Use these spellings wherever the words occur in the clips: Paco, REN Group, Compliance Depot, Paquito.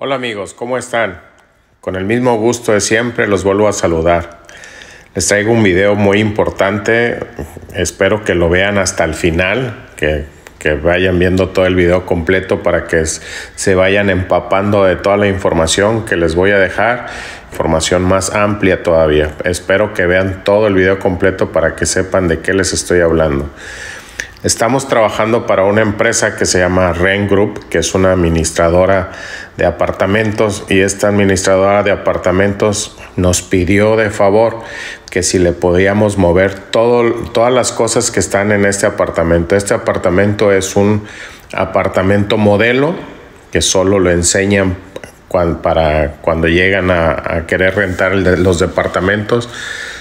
Hola amigos, ¿cómo están? Con el mismo gusto de siempre los vuelvo a saludar. Les traigo un video muy importante, espero que lo vean hasta el final, que vayan viendo todo el video completo para que se vayan empapando de toda la información que les voy a dejar, información más amplia todavía. Espero que vean todo el video completo para que sepan de qué les estoy hablando. Estamos trabajando para una empresa que se llama REN Group, que es una administradora de apartamentos, y esta administradora de apartamentos nos pidió de favor que si le podíamos mover todas las cosas que están en este apartamento. Este apartamento es un apartamento modelo que solo lo enseñan cuando llegan a querer rentar los departamentos.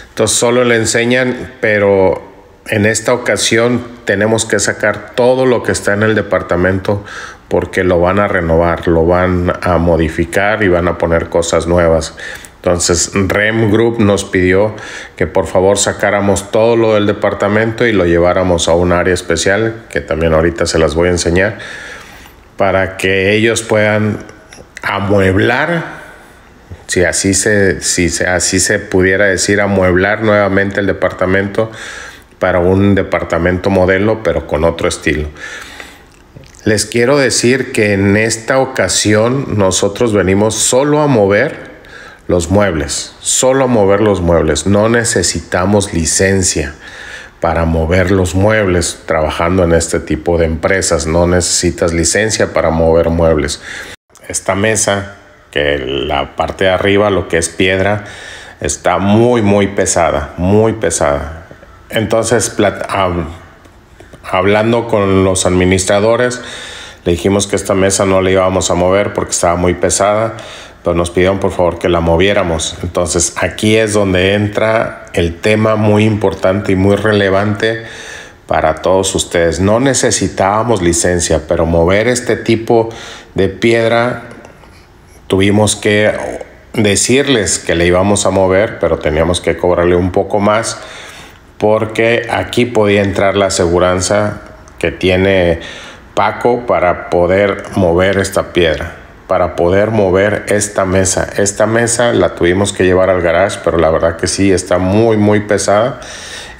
Entonces solo le enseñan, pero en esta ocasión tenemos que sacar todo lo que está en el departamento porque lo van a renovar, lo van a modificar y van a poner cosas nuevas. Entonces REN Group nos pidió que por favor sacáramos todo lo del departamento y lo lleváramos a un área especial, que también ahorita se las voy a enseñar, para que ellos puedan amueblar, si así se pudiera decir, amueblar nuevamente el departamento, para un departamento modelo pero con otro estilo. Les quiero decir que en esta ocasión nosotros venimos solo a mover los muebles, no necesitamos licencia para mover los muebles. Trabajando en este tipo de empresas no necesitas licencia para mover muebles. Esta mesa, que la parte de arriba, lo que es piedra, está muy pesada, Entonces, hablando con los administradores, le dijimos que esta mesa no la íbamos a mover porque estaba muy pesada, pero nos pidieron por favor que la moviéramos. Entonces, aquí es donde entra el tema muy importante y muy relevante para todos ustedes. No necesitábamos licencia, pero mover este tipo de piedra tuvimos que decirles que le íbamos a mover, pero teníamos que cobrarle un poco más, porque aquí podía entrar la aseguranza que tiene Paco para poder mover esta piedra, para poder mover esta mesa. Esta mesa la tuvimos que llevar al garage, pero la verdad que sí, está muy pesada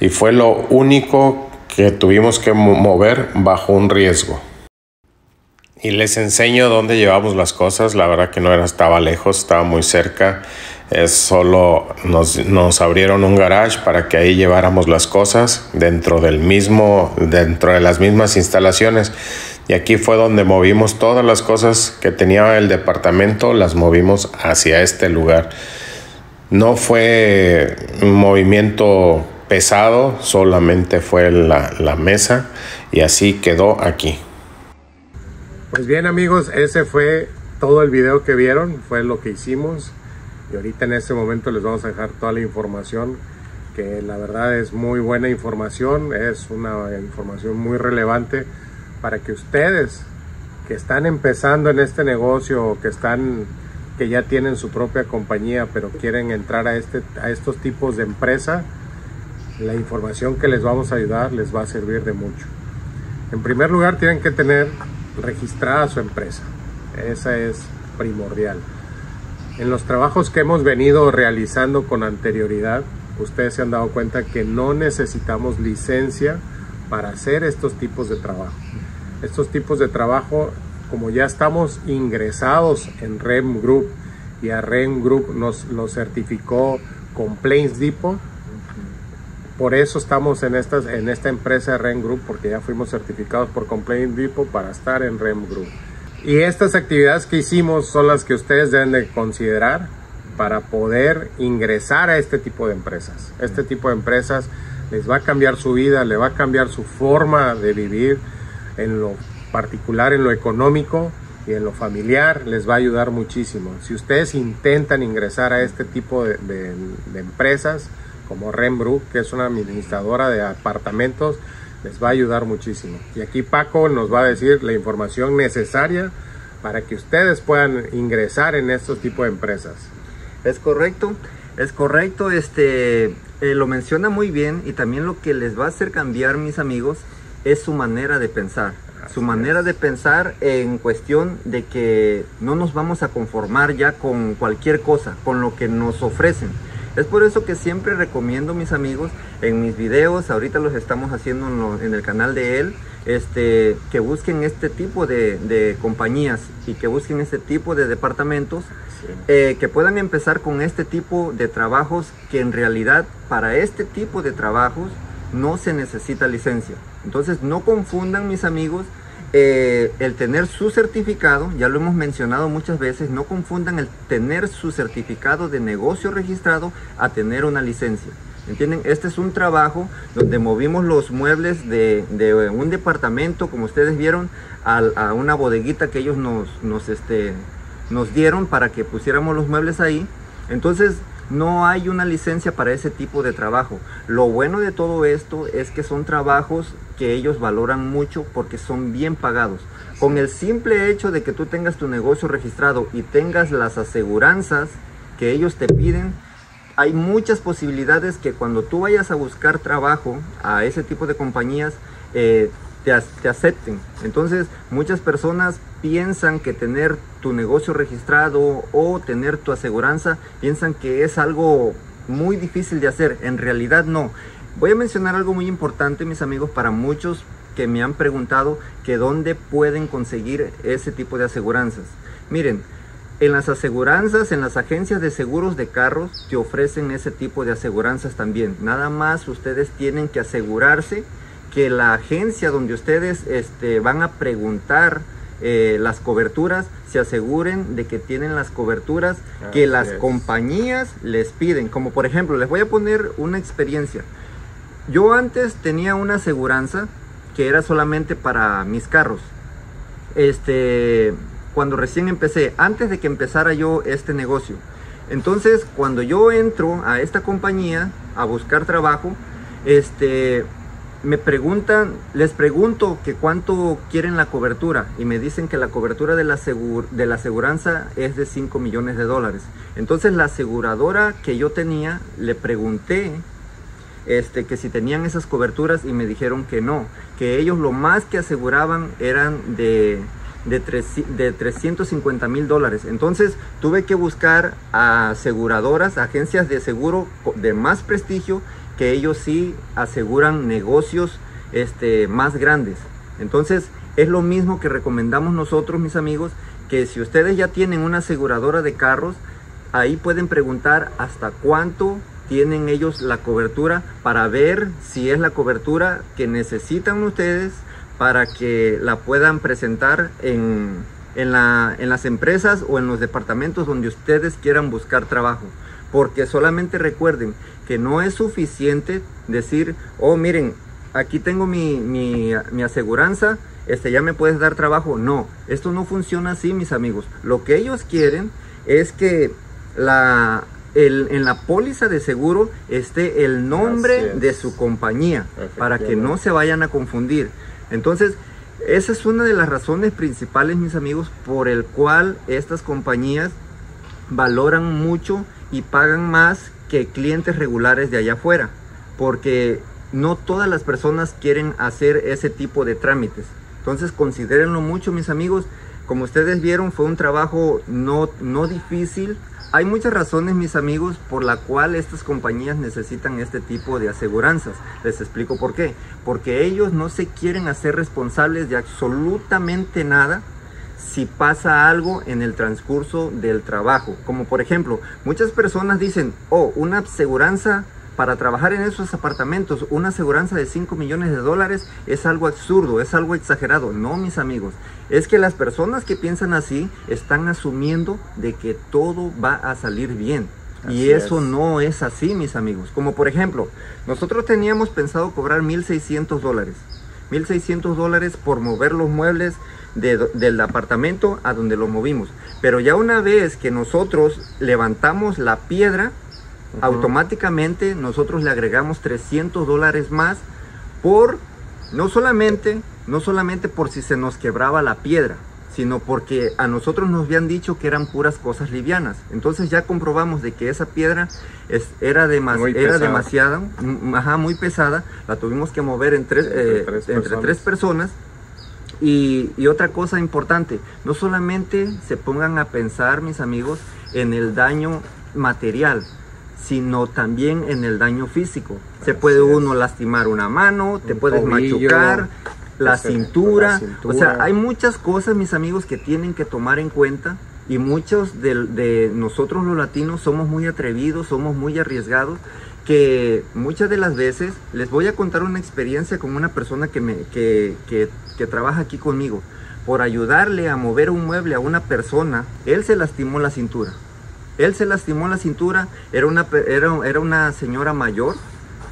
y fue lo único que tuvimos que mover bajo un riesgo. Y les enseño dónde llevamos las cosas. La verdad que no estaba lejos, estaba muy cerca. Es solo nos abrieron un garage para que ahí lleváramos las cosas dentro de las mismas instalaciones. Y aquí fue donde movimos todas las cosas que tenía el departamento, las movimos hacia este lugar. No fue un movimiento pesado, solamente fue la mesa, y así quedó aquí. Pues bien amigos, ese fue todo el video que vieron, fue lo que hicimos. Y ahorita en este momento les vamos a dejar toda la información, que la verdad es muy buena información, es una información muy relevante para que ustedes que están empezando en este negocio, que ya tienen su propia compañía pero quieren entrar a estos tipos de empresa, la información que les vamos a ayudar les va a servir de mucho. En primer lugar, tienen que tener registrada su empresa, esa es primordial. En los trabajos que hemos venido realizando con anterioridad, ustedes se han dado cuenta que no necesitamos licencia para hacer estos tipos de trabajo. Estos tipos de trabajo, como ya estamos ingresados en REN Group, y a REN Group nos lo certificó Compliance Depot, por eso estamos en esta empresa REN Group, porque ya fuimos certificados por Compliance Depot para estar en REN Group. Y estas actividades que hicimos son las que ustedes deben de considerar para poder ingresar a este tipo de empresas. Este tipo de empresas les va a cambiar su vida, les va a cambiar su forma de vivir, en lo particular, en lo económico y en lo familiar, les va a ayudar muchísimo. Si ustedes intentan ingresar a este tipo de empresas, como REN Group, que es una administradora de apartamentos, les va a ayudar muchísimo. Y aquí Paco nos va a decir la información necesaria para que ustedes puedan ingresar en estos tipos de empresas. Es correcto, lo menciona muy bien, y también lo que les va a hacer cambiar, mis amigos, es su manera de pensar. su manera de pensar en cuestión de que no nos vamos a conformar ya con cualquier cosa, con lo que nos ofrecen. Es por eso que siempre recomiendo, mis amigos, en mis videos, ahorita los estamos haciendo en el canal de él, que busquen este tipo de compañías y que busquen este tipo de departamentos, que puedan empezar con este tipo de trabajos, que en realidad para este tipo de trabajos no se necesita licencia. Entonces no confundan, mis amigos, el tener su certificado, ya lo hemos mencionado muchas veces, no confundan el tener su certificado de negocio registrado a tener una licencia. ¿Entienden? Este es un trabajo donde movimos los muebles de un departamento, como ustedes vieron, a una bodeguita que ellos nos dieron para que pusiéramos los muebles ahí. Entonces no hay una licencia para ese tipo de trabajo. Lo bueno de todo esto es que son trabajos que ellos valoran mucho porque son bien pagados. Con el simple hecho de que tú tengas tu negocio registrado y tengas las aseguranzas que ellos te piden, hay muchas posibilidades que cuando tú vayas a buscar trabajo a ese tipo de compañías, te acepten. Entonces muchas personas piensan que tener tu negocio registrado o tener tu aseguranza, piensan que es algo muy difícil de hacer. En realidad no. Voy a mencionar algo muy importante, mis amigos, para muchos que me han preguntado que dónde pueden conseguir ese tipo de aseguranzas. Miren, en las aseguranzas, en las agencias de seguros de carros te ofrecen ese tipo de aseguranzas también. Nada más ustedes tienen que asegurarse que la agencia donde ustedes van a preguntar las coberturas, se aseguren de que tienen las coberturas que las compañías les piden. Como por ejemplo, les voy a poner una experiencia. Yo antes tenía una aseguranza que era solamente para mis carros. Cuando recién empecé, antes de que empezara yo este negocio. Entonces, cuando yo entro a esta compañía a buscar trabajo, me preguntan, les pregunto que cuánto quieren la cobertura y me dicen que la cobertura de la aseguranza es de 5 millones de dólares. Entonces la aseguradora que yo tenía, le pregunté que si tenían esas coberturas y me dijeron que no, que ellos lo más que aseguraban eran de 350 mil dólares. Entonces tuve que buscar aseguradoras, agencias de seguro de más prestigio, que ellos sí aseguran negocios más grandes. Entonces es lo mismo que recomendamos nosotros, mis amigos, que si ustedes ya tienen una aseguradora de carros, ahí pueden preguntar hasta cuánto tienen ellos la cobertura para ver si es la cobertura que necesitan ustedes para que la puedan presentar en las empresas o en los departamentos donde ustedes quieran buscar trabajo. Porque solamente recuerden que no es suficiente decir, oh, miren, aquí tengo mi aseguranza, ya me puedes dar trabajo. No, esto no funciona así, mis amigos. Lo que ellos quieren es que en la póliza de seguro esté el nombre de su compañía, para que no se vayan a confundir. Entonces, esa es una de las razones principales, mis amigos, por el cual estas compañías valoran mucho y pagan más que clientes regulares de allá afuera, porque no todas las personas quieren hacer ese tipo de trámites. Entonces considérenlo mucho, mis amigos. Como ustedes vieron, fue un trabajo no difícil. Hay muchas razones, mis amigos, por la cual estas compañías necesitan este tipo de aseguranzas. Les explico por qué. Porque ellos no se quieren hacer responsables de absolutamente nada si pasa algo en el transcurso del trabajo. Como por ejemplo, muchas personas dicen, oh, una aseguranza para trabajar en esos apartamentos, una aseguranza de 5 millones de dólares es algo absurdo, es algo exagerado. No, mis amigos, es que las personas que piensan así están asumiendo de que todo va a salir bien. Y eso no es así, mis amigos. Como por ejemplo, nosotros teníamos pensado cobrar 1,600 dólares. 1,600 dólares por mover los muebles del apartamento a donde lo movimos. Pero ya una vez que nosotros levantamos la piedra, automáticamente nosotros le agregamos 300 dólares más por, no solamente por si se nos quebraba la piedra, sino porque a nosotros nos habían dicho que eran puras cosas livianas. Entonces ya comprobamos de que esa piedra era demasiado, muy pesada, la tuvimos que mover entre tres personas. Y otra cosa importante, no solamente se pongan a pensar, mis amigos, en el daño material, sino también en el daño físico. Se puede uno lastimar una mano, te puedes machucar la cintura. O sea, hay muchas cosas, mis amigos, que tienen que tomar en cuenta. Y muchos de nosotros los latinos somos muy atrevidos, somos muy arriesgados, que muchas de las veces, les voy a contar una experiencia con una persona que trabaja aquí conmigo. Por ayudarle a mover un mueble a una persona, él se lastimó la cintura. Él se lastimó la cintura, era una señora mayor,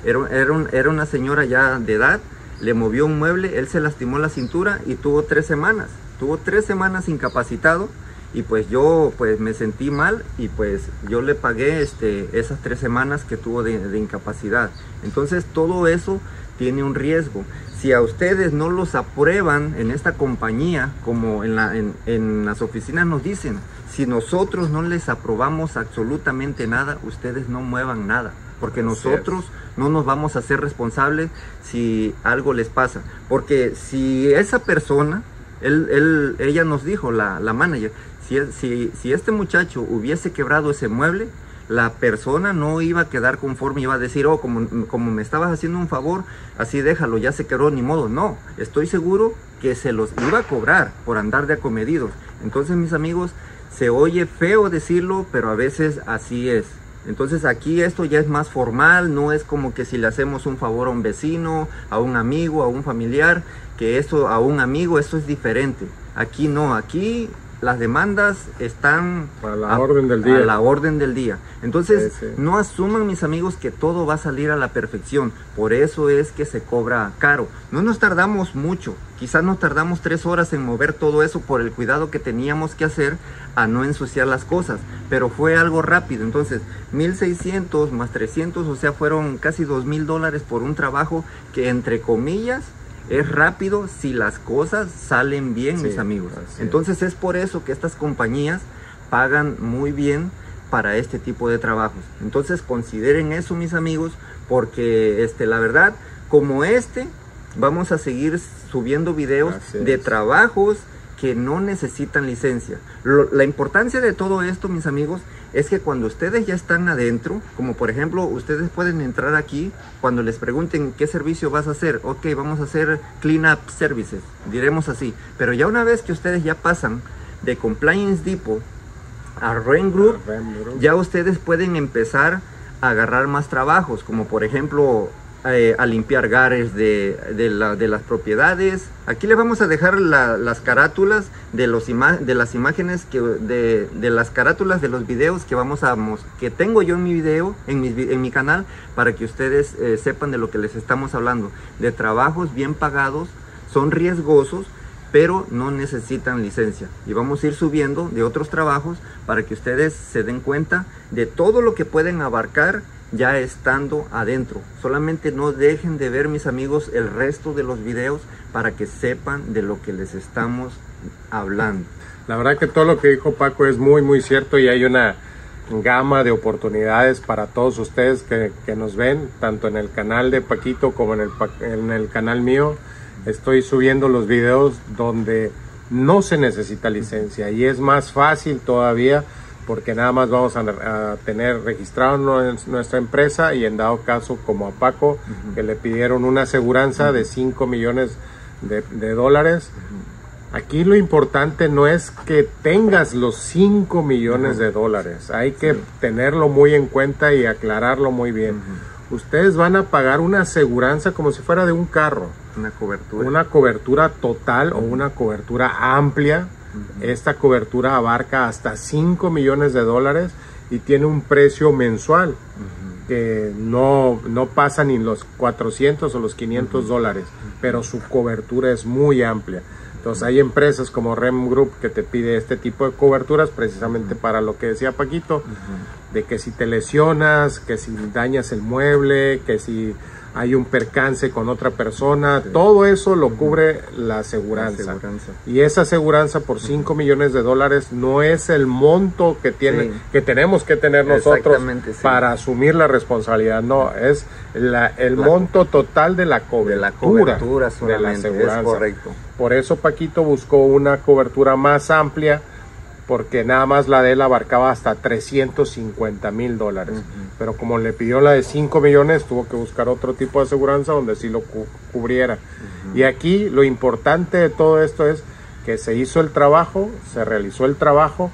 era una señora ya de edad, le movió un mueble, él se lastimó la cintura y tuvo tres semanas incapacitado. Y pues yo me sentí mal y pues yo le pagué esas 3 semanas que tuvo de incapacidad. Entonces todo eso tiene un riesgo. Si a ustedes no los aprueban en esta compañía, como en las oficinas nos dicen, si nosotros no les aprobamos absolutamente nada, ustedes no muevan nada. Porque nosotros no nos vamos a hacer responsables si algo les pasa. Porque si esa persona, ella nos dijo, la manager, si este muchacho hubiese quebrado ese mueble, la persona no iba a quedar conforme, iba a decir, oh, como me estabas haciendo un favor, así déjalo, ya se quebró, ni modo. No, estoy seguro que se los iba a cobrar por andar de acomedidos. Entonces, mis amigos, se oye feo decirlo, pero a veces así es. Entonces aquí esto ya es más formal, no es como que si le hacemos un favor a un vecino, a un amigo, a un familiar, que esto a un amigo, esto es diferente. Aquí no, aquí las demandas están a la orden del día. Entonces no asuman, mis amigos, que todo va a salir a la perfección. Por eso es que se cobra caro. No nos tardamos mucho, quizás nos tardamos 3 horas en mover todo eso por el cuidado que teníamos que hacer a no ensuciar las cosas, pero fue algo rápido. Entonces 1,600 más 300, o sea, fueron casi $2,000 por un trabajo que, entre comillas, es rápido si las cosas salen bien, mis amigos. Entonces es por eso que estas compañías pagan muy bien para este tipo de trabajos. Entonces consideren eso, mis amigos, porque la verdad, como vamos a seguir subiendo videos de trabajos que no necesitan licencia. La importancia de todo esto, mis amigos, es que cuando ustedes ya están adentro, como por ejemplo, ustedes pueden entrar aquí, cuando les pregunten qué servicio vas a hacer, ok, vamos a hacer clean up services, diremos así. Pero ya una vez que ustedes ya pasan de Compliance Depot a REN Group, ya ustedes pueden empezar a agarrar más trabajos, como por ejemplo, a limpiar gares de las propiedades. Aquí les vamos a dejar las carátulas de las imágenes de las carátulas de los videos que tengo yo en mi video, en mi canal, para que ustedes sepan de lo que les estamos hablando, de trabajos bien pagados, son riesgosos, pero no necesitan licencia. Y vamos a ir subiendo de otros trabajos para que ustedes se den cuenta de todo lo que pueden abarcar ya estando adentro. Solamente no dejen de ver, mis amigos, el resto de los videos para que sepan de lo que les estamos hablando. La verdad que todo lo que dijo Paco es muy muy cierto, y hay una gama de oportunidades para todos ustedes que nos ven, tanto en el canal de Paquito como en el canal mío. Estoy subiendo los videos donde no se necesita licencia, y es más fácil todavía porque nada más vamos a tener registrado en nuestra empresa, y en dado caso, como a Paco, que le pidieron una aseguranza de $5 millones de dólares. Aquí lo importante no es que tengas los $5 millones de dólares, hay que tenerlo muy en cuenta y aclararlo muy bien. Ustedes van a pagar una aseguranza como si fuera de un carro. Una cobertura total o una cobertura amplia. Esta cobertura abarca hasta $5 millones de dólares y tiene un precio mensual que no pasa ni los 400 o los 500 dólares, pero su cobertura es muy amplia. Entonces hay empresas como REN Group que te pide este tipo de coberturas precisamente para lo que decía Paquito, de que si te lesionas, que si dañas el mueble, que si hay un percance con otra persona, sí. Todo eso lo cubre la aseguranza. Y esa aseguranza por 5 millones de dólares no es el monto que tiene, sí, que tenemos que tener nosotros, sí, para asumir la responsabilidad. No, es el monto total de la cobertura de la aseguranza. Es correcto. Por eso Paquito buscó una cobertura más amplia, porque nada más la de él abarcaba hasta 350,000 dólares. Pero como le pidió la de 5 millones, tuvo que buscar otro tipo de aseguranza donde sí lo cubriera. Y aquí lo importante de todo esto es que se hizo el trabajo, se realizó el trabajo,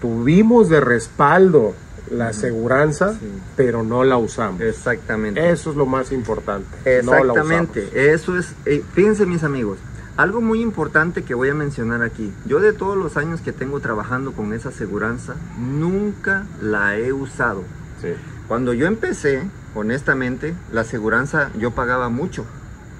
tuvimos de respaldo la aseguranza, sí, pero no la usamos. Exactamente. Eso es lo más importante. Exactamente. No la usamos. Eso es, fíjense mis amigos, algo muy importante que voy a mencionar aquí. Yo de todos los años que tengo trabajando con esa aseguranza, nunca la he usado. Sí. Cuando yo empecé, honestamente, la aseguranza yo pagaba mucho.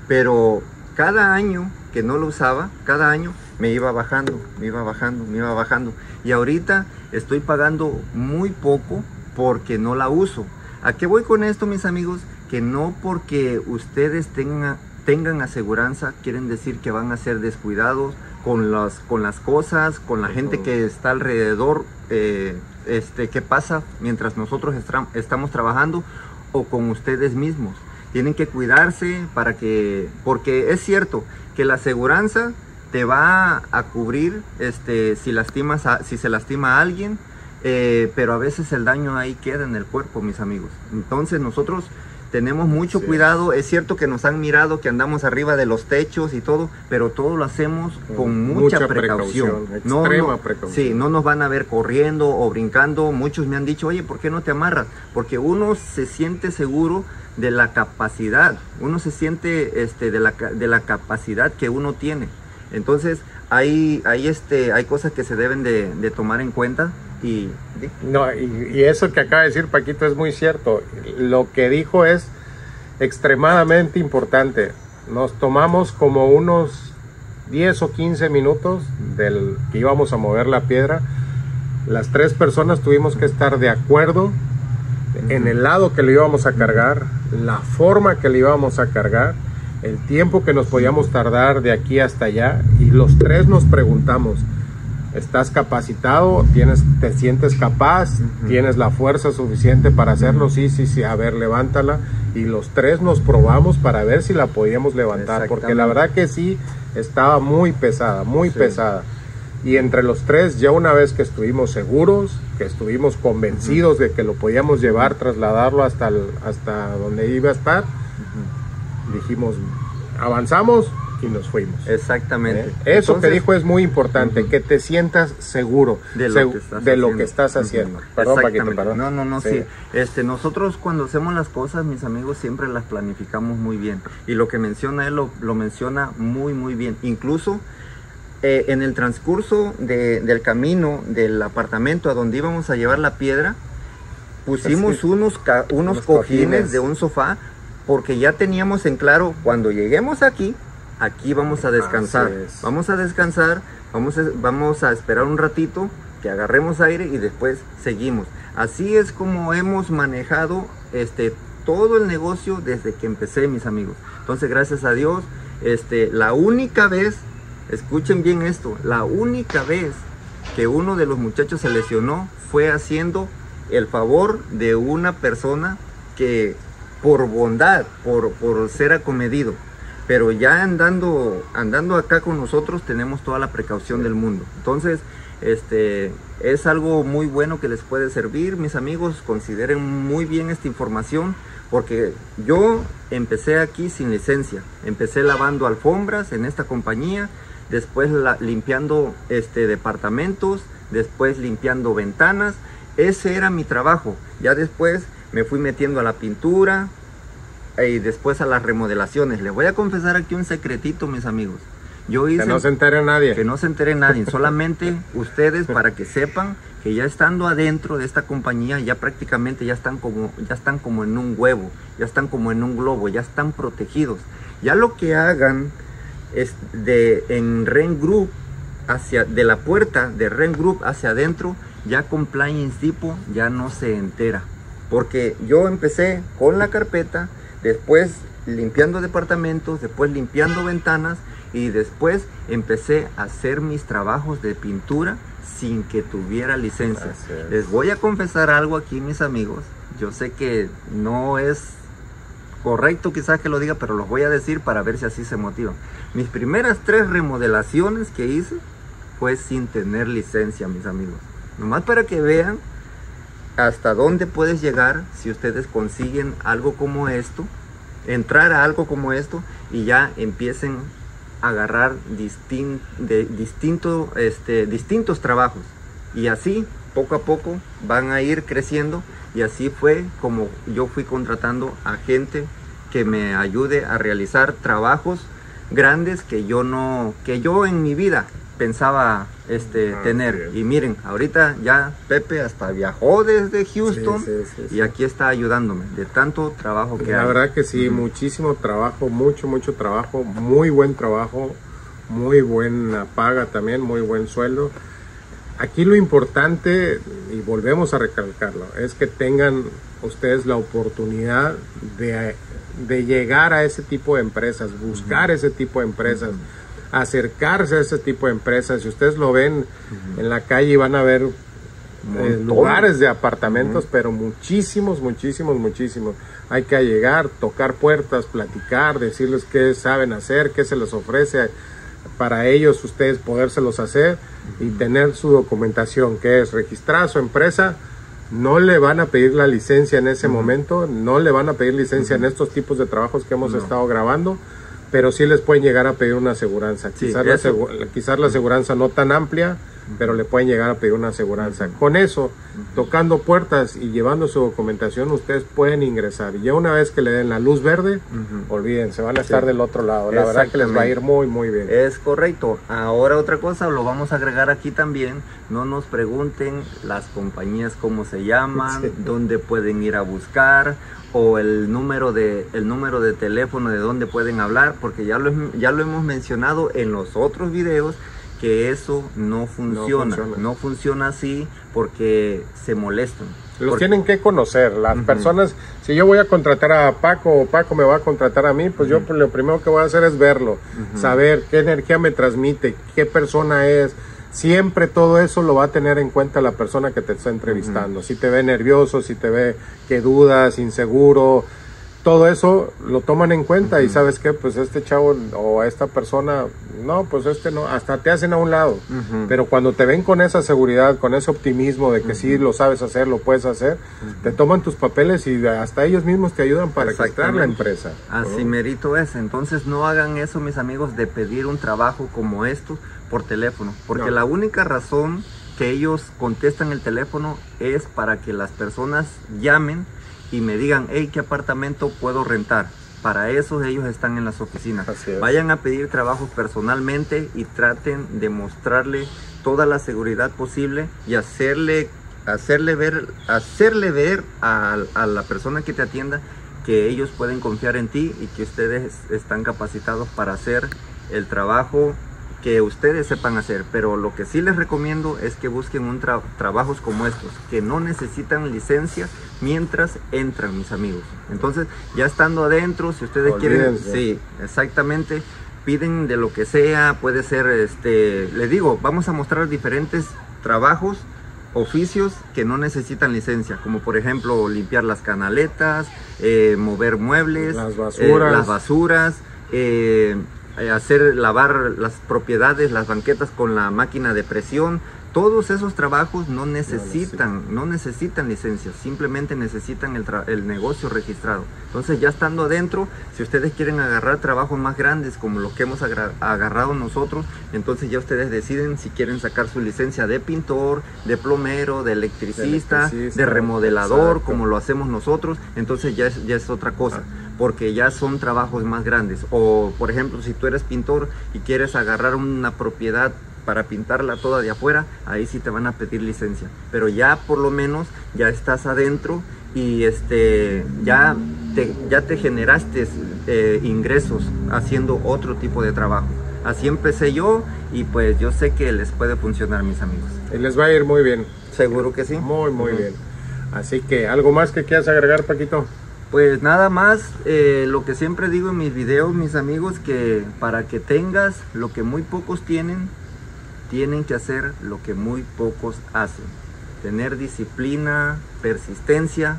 Pero cada año que no lo usaba, cada año me iba bajando, me iba bajando, me iba bajando. Y ahorita estoy pagando muy poco porque no la uso. ¿A qué voy con esto, mis amigos? Que no porque ustedes tengan aseguranza quieren decir que van a ser descuidados con las cosas, con la gente que está alrededor, que pasa mientras nosotros estamos trabajando, o con ustedes mismos. Tienen que cuidarse porque es cierto que la aseguranza te va a cubrir si se lastima a alguien, pero a veces el daño ahí queda en el cuerpo, mis amigos. Entonces nosotros tenemos mucho cuidado. Es cierto que nos han mirado que andamos arriba de los techos y todo, pero todo lo hacemos con mucha precaución. Extrema precaución. Sí, no nos van a ver corriendo o brincando. Muchos me han dicho, oye, ¿por qué no te amarras? Porque uno se siente seguro de la capacidad. Uno se siente de la capacidad que uno tiene. Entonces, hay cosas que se deben de tomar en cuenta. Y eso que acaba de decir Paquito es muy cierto. Lo que dijo es extremadamente importante. Nos tomamos como unos 10 o 15 minutos del que íbamos a mover la piedra. Las tres personas tuvimos que estar de acuerdo en el lado que lo íbamos a cargar, la forma que lo íbamos a cargar, el tiempo que nos podíamos tardar de aquí hasta allá. Y los tres nos preguntamos: ¿estás capacitado? ¿Te sientes capaz? ¿Tienes la fuerza suficiente para hacerlo? Sí, sí, sí. A ver, levántala. Y los tres nos probamos para ver si la podíamos levantar, porque la verdad que sí, estaba muy pesada, muy pesada. Y entre los tres, ya una vez que estuvimos seguros, que estuvimos convencidos de que lo podíamos llevar, trasladarlo hasta donde iba a estar, dijimos, avanzamos. Y nos fuimos. Exactamente. Eso que dijo es muy importante, que te sientas seguro de lo que estás haciendo. Perdón, Paquito, perdón. No, sí. Nosotros cuando hacemos las cosas, mis amigos, siempre las planificamos muy bien. Y lo que menciona él lo menciona muy, muy bien. Incluso en el transcurso del camino del apartamento a donde íbamos a llevar la piedra, pusimos unos cojines de un sofá, porque ya teníamos en claro, cuando lleguemos aquí vamos a descansar, vamos a esperar un ratito que agarremos aire y después seguimos. Así es como hemos manejado todo el negocio desde que empecé, mis amigos. Entonces, gracias a Dios, la única vez, escuchen bien esto, la única vez que uno de los muchachos se lesionó fue haciendo el favor de una persona que por bondad, por ser acomedido. Pero ya andando acá con nosotros tenemos toda la precaución del mundo. Entonces, es algo muy bueno que les puede servir. Mis amigos, consideren muy bien esta información, porque yo empecé aquí sin licencia. Empecé lavando alfombras en esta compañía, después limpiando departamentos, después limpiando ventanas. Ese era mi trabajo. Ya después me fui metiendo a la pintura, y después a las remodelaciones. Les voy a confesar aquí un secretito, mis amigos. Yo hice, que no se entere nadie. Que no se entere nadie. Solamente ustedes, para que sepan que ya estando adentro de esta compañía, ya prácticamente ya están como en un huevo, ya están como en un globo, ya están protegidos. Ya lo que hagan es en REN Group, de la puerta de REN Group hacia adentro, ya Compliance Depot ya no se entera. Porque yo empecé con la carpeta, después limpiando departamentos, después limpiando ventanas, y después empecé a hacer mis trabajos de pintura sin que tuviera licencia. Les voy a confesar algo aquí, mis amigos. Yo sé que no es correcto quizás que lo diga, pero los voy a decir para ver si así se motivan. Mis primeras 3 remodelaciones que hice fue sin tener licencia, mis amigos. Nomás para que vean hasta dónde puedes llegar si ustedes consiguen algo como esto, entrar a algo como esto y ya empiecen a agarrar distintos trabajos. Y así, poco a poco, van a ir creciendo. Y así fue como yo fui contratando a gente que me ayude a realizar trabajos grandes que yo no, que yo en mi vida pensaba tener. Y miren, ahorita ya Pepe hasta viajó desde Houston, y aquí está ayudándome de tanto trabajo que hay. La verdad que sí, muchísimo trabajo, mucho trabajo, muy buen trabajo, muy buena paga también, muy buen sueldo. Aquí lo importante, y volvemos a recalcarlo, es que tengan ustedes la oportunidad de llegar a ese tipo de empresas, buscar ese tipo de empresas, acercarse a ese tipo de empresas. Si ustedes lo ven en la calle, van a ver lugares de apartamentos, pero muchísimos. Hay que llegar, tocar puertas, platicar, decirles qué saben hacer, qué se les ofrece para ellos, ustedes podérselos hacer, y tener su documentación, que es registrar su empresa. No le van a pedir la licencia en ese momento, no le van a pedir licencia en estos tipos de trabajos que hemos estado grabando, pero sí les pueden llegar a pedir una aseguranza, quizás la aseguranza no tan amplia, pero le pueden llegar a pedir una aseguranza. Con eso, tocando puertas y llevando su documentación, ustedes pueden ingresar. Y ya una vez que le den la luz verde, olvídense, van a estar del otro lado. La verdad que les va a ir muy bien. Es correcto. Ahora otra cosa, lo vamos a agregar aquí también. No nos pregunten las compañías cómo se llaman, dónde pueden ir a buscar, o el número de teléfono de dónde pueden hablar, porque ya lo hemos mencionado en los otros videos, que eso no funciona, así, porque se molestan. Tienen que conocer, las personas. Si yo voy a contratar a Paco, o Paco me va a contratar a mí, pues yo lo primero que voy a hacer es verlo, saber qué energía me transmite, qué persona es. Siempre todo eso lo va a tener en cuenta la persona que te está entrevistando. Si te ve nervioso, si te ve que dudas, inseguro, todo eso lo toman en cuenta. Y sabes qué, pues este chavo o esta persona, no, pues no, hasta te hacen a un lado. Pero cuando te ven con esa seguridad, con ese optimismo de que sí lo sabes hacer, lo puedes hacer, te toman tus papeles y hasta ellos mismos te ayudan para registrar la empresa. Así merito es. Entonces no hagan eso, mis amigos, de pedir un trabajo como esto por teléfono, porque la única razón que ellos contestan el teléfono es para que las personas llamen y me digan, hey, ¿qué apartamento puedo rentar? Para eso ellos están en las oficinas. Vayan a pedir trabajos personalmente y traten de mostrarle toda la seguridad posible y hacerle ver a la persona que te atienda que ellos pueden confiar en ti y que ustedes están capacitados para hacer el trabajo que ustedes sepan hacer. Pero lo que sí les recomiendo es que busquen un trabajos como estos, que no necesitan licencia mientras entran, mis amigos. Entonces, ya estando adentro, si ustedes quieren, exactamente, piden de lo que sea. Puede ser, les digo, vamos a mostrar diferentes trabajos, oficios que no necesitan licencia, como por ejemplo limpiar las canaletas, mover muebles, las basuras, hacer lavar las propiedades, las banquetas con la máquina de presión. Todos esos trabajos no necesitan licencias, simplemente necesitan el negocio registrado. Entonces, ya estando adentro, si ustedes quieren agarrar trabajos más grandes como los que hemos agarrado nosotros, entonces ya ustedes deciden si quieren sacar su licencia de pintor, de plomero, de electricista, de remodelador, como lo hacemos nosotros. Entonces ya es otra cosa, porque ya son trabajos más grandes. O por ejemplo, si tú eres pintor y quieres agarrar una propiedad para pintarla toda de afuera, ahí sí te van a pedir licencia. Pero ya por lo menos ya estás adentro y ya te generaste ingresos haciendo otro tipo de trabajo. Así empecé yo, y pues yo sé que les puede funcionar, mis amigos. Y les va a ir muy bien. Seguro que sí. Muy bien. Así que, ¿algo más que quieras agregar, Paquito? Pues nada más, lo que siempre digo en mis videos, mis amigos, que para que tengas lo que muy pocos tienen, tienen que hacer lo que muy pocos hacen. Tener disciplina, persistencia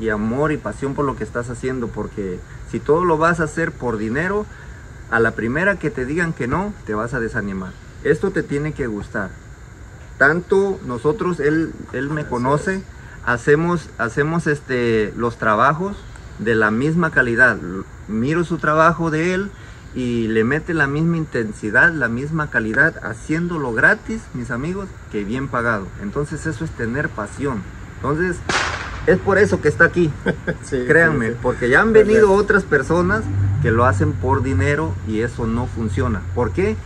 y amor y pasión por lo que estás haciendo. Porque si todo lo vas a hacer por dinero, a la primera que te digan que no, te vas a desanimar. Esto te tiene que gustar. Tanto nosotros, él me conoce, hacemos los trabajos de la misma calidad. Miro su trabajo de él y le mete la misma intensidad, la misma calidad, haciéndolo gratis, mis amigos, que bien pagado. Entonces eso es tener pasión. Entonces es por eso que está aquí. Sí, créanme, sí, sí. Porque ya han venido otras personas que lo hacen por dinero y eso no funciona. ¿Por qué?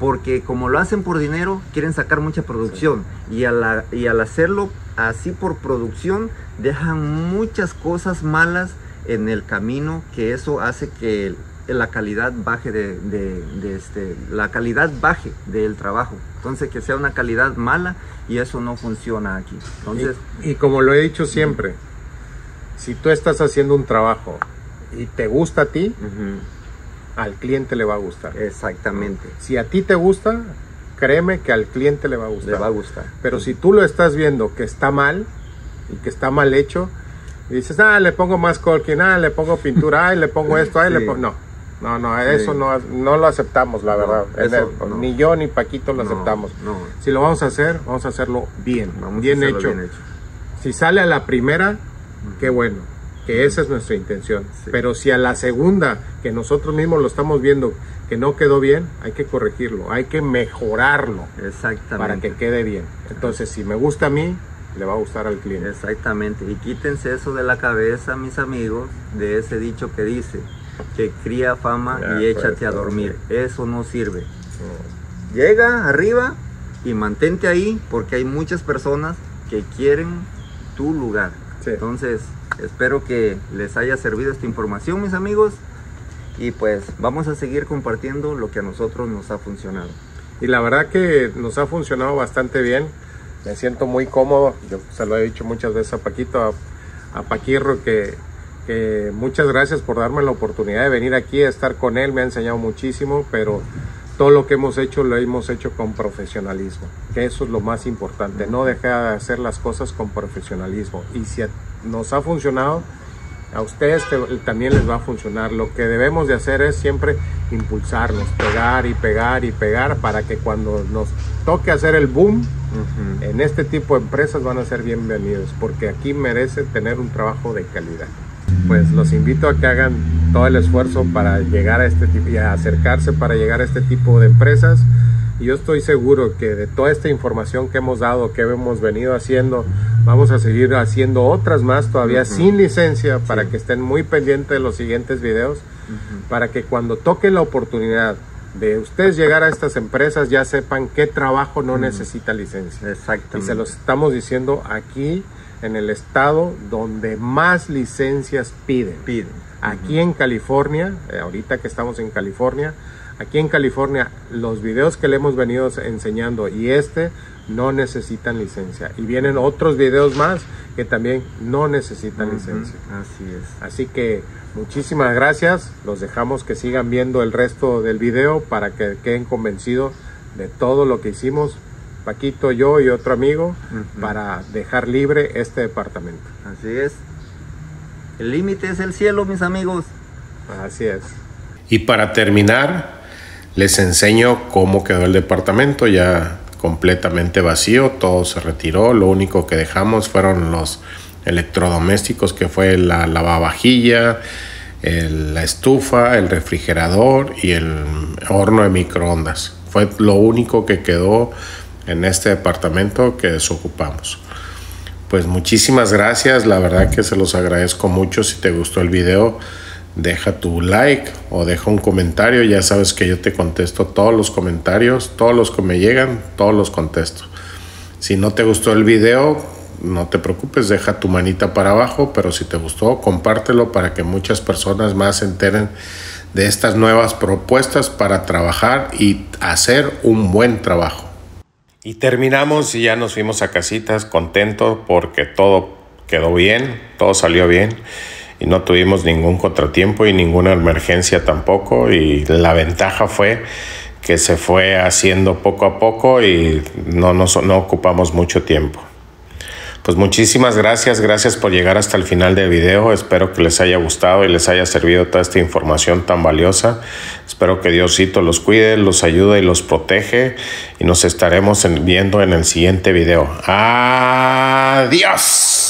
Porque como lo hacen por dinero, quieren sacar mucha producción, sí. y al hacerlo así por producción, dejan muchas cosas malas en el camino, que eso hace que la calidad baje del trabajo. Entonces que sea una calidad mala, y eso no funciona aquí. Entonces, y como lo he dicho siempre, si tú estás haciendo un trabajo y te gusta a ti, al cliente le va a gustar. Exactamente. Si a ti te gusta, créeme que al cliente le va a gustar. Le va a gustar. Pero si tú lo estás viendo que está mal y que está mal hecho, y dices, ah, le pongo más caulking, ah, le pongo pintura, ah, le pongo esto, ah, sí. Le pongo... No, eso sí. no lo aceptamos, la verdad. Eso, ni yo ni Paquito lo aceptamos. No. Si lo vamos a hacer, vamos a hacerlo bien, bien hecho. Si sale a la primera, qué bueno, que esa es nuestra intención. Sí. Pero si a la segunda, que nosotros mismos lo estamos viendo, que no quedó bien, hay que corregirlo, hay que mejorarlo. Exactamente. Para que quede bien. Entonces, si me gusta a mí, le va a gustar al cliente. Exactamente. Y quítense eso de la cabeza, mis amigos, de ese dicho que dice que cría fama y échate a dormir. Eso no sirve. Llega arriba y mantente ahí, porque hay muchas personas que quieren tu lugar. Sí. Entonces, espero que les haya servido esta información, mis amigos, y pues vamos a seguir compartiendo lo que a nosotros nos ha funcionado. Y la verdad que nos ha funcionado bastante bien. Me siento muy cómodo. Yo se lo he dicho muchas veces a Paquito, a Paquirro, que muchas gracias por darme la oportunidad de venir aquí a estar con él. Me ha enseñado muchísimo, pero todo lo que hemos hecho lo hemos hecho con profesionalismo, que eso es lo más importante. No dejar de hacer las cosas con profesionalismo, y si nos ha funcionado, a ustedes también les va a funcionar. Lo que debemos de hacer es siempre impulsarnos, pegar, para que cuando nos toque hacer el boom en este tipo de empresas, van a ser bienvenidos, porque aquí merecen tener un trabajo de calidad. Pues los invito a que hagan todo el esfuerzo para llegar a este tipo y a acercarse para llegar a este tipo de empresas. Y yo estoy seguro que de toda esta información que hemos dado, que hemos venido haciendo, vamos a seguir haciendo otras más todavía sin licencia, para que estén muy pendientes de los siguientes videos, para que cuando toque la oportunidad de ustedes llegar a estas empresas, ya sepan qué trabajo no necesita licencia. Exactamente. Y se los estamos diciendo aquí, en el estado donde más licencias piden. Aquí en California, ahorita que estamos en California, aquí en California, los videos que le hemos venido enseñando y no necesitan licencia. Y vienen otros videos más que también no necesitan licencia. Así es. Así que muchísimas gracias. Los dejamos que sigan viendo el resto del video para que queden convencidos de todo lo que hicimos Paquito, yo y otro amigo, para dejar libre este departamento. Así es. El límite es el cielo, mis amigos. Así es. Y para terminar, les enseño cómo quedó el departamento ya completamente vacío. Todo se retiró. Lo único que dejamos fueron los electrodomésticos, que fue la lavavajilla, la estufa, el refrigerador y el horno de microondas. Fue lo único que quedó en este departamento que desocupamos. Pues muchísimas gracias, la verdad que se los agradezco mucho. Si te gustó el video, deja tu like o deja un comentario. Ya sabes que yo te contesto todos los comentarios, todos los que me llegan, todos los contesto. Si no te gustó el video, no te preocupes, deja tu manita para abajo, pero si te gustó, compártelo para que muchas personas más se enteren de estas nuevas propuestas para trabajar y hacer un buen trabajo. Y terminamos y ya nos fuimos a casitas contentos porque todo quedó bien, todo salió bien. y no tuvimos ningún contratiempo y ninguna emergencia tampoco, y la ventaja fue que se fue haciendo poco a poco y no ocupamos mucho tiempo. Pues muchísimas gracias, gracias por llegar hasta el final del video. Espero que les haya gustado y les haya servido toda esta información tan valiosa. Espero que Diosito los cuide, los ayude y los protege, y nos estaremos viendo en el siguiente video. ¡Adiós!